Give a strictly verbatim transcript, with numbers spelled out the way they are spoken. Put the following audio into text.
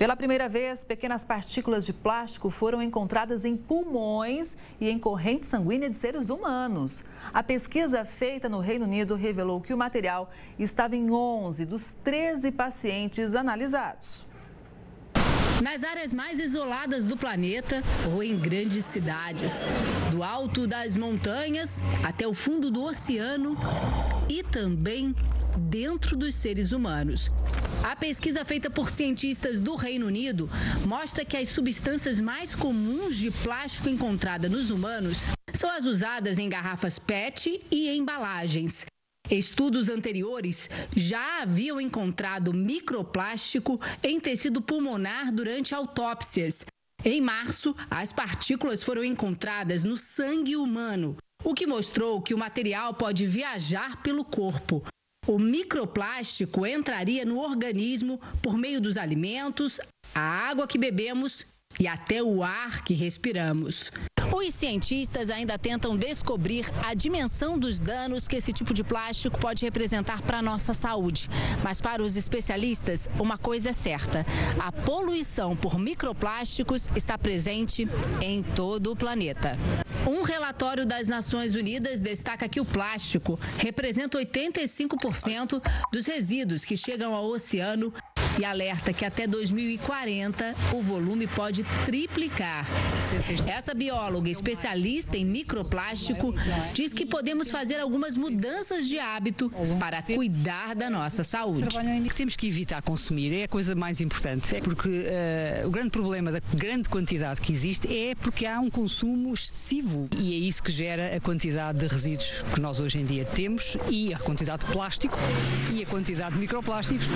Pela primeira vez, pequenas partículas de plástico foram encontradas em pulmões e em corrente sanguínea de seres humanos. A pesquisa feita no Reino Unido revelou que o material estava em onze dos treze pacientes analisados. Nas áreas mais isoladas do planeta ou em grandes cidades, do alto das montanhas até o fundo do oceano e também dentro dos seres humanos. A pesquisa feita por cientistas do Reino Unido mostra que as substâncias mais comuns de plástico encontradas nos humanos são as usadas em garrafas P E T e embalagens. Estudos anteriores já haviam encontrado microplástico em tecido pulmonar durante autópsias. Em março, as partículas foram encontradas no sangue humano, o que mostrou que o material pode viajar pelo corpo. O microplástico entraria no organismo por meio dos alimentos, a água que bebemos e até o ar que respiramos. Os cientistas ainda tentam descobrir a dimensão dos danos que esse tipo de plástico pode representar para a nossa saúde. Mas para os especialistas, uma coisa é certa: a poluição por microplásticos está presente em todo o planeta. Um relatório das Nações Unidas destaca que o plástico representa oitenta e cinco por cento dos resíduos que chegam ao oceano e alerta que até dois mil e quarenta o volume pode triplicar. Essa bióloga especialista em microplástico diz que podemos fazer algumas mudanças de hábito para cuidar da nossa saúde. O que temos que evitar consumir é a coisa mais importante, porque uh, o grande problema da grande quantidade que existe é porque há um consumo excessivo e é isso que gera a quantidade de resíduos que nós hoje em dia temos e a quantidade de plástico e a quantidade de microplásticos.